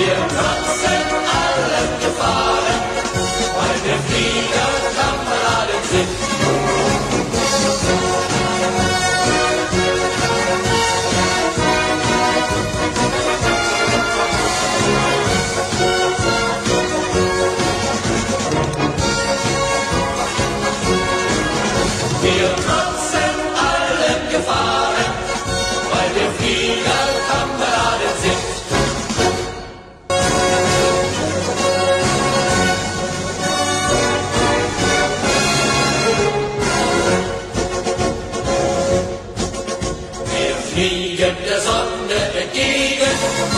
Wir trotzen allen Gefahren, weil wir Fliegerkameraden sind. Wir trotzen allen Gefahren, weil wir Fliegerkameraden sind. Fliegen der Sonne entgegen.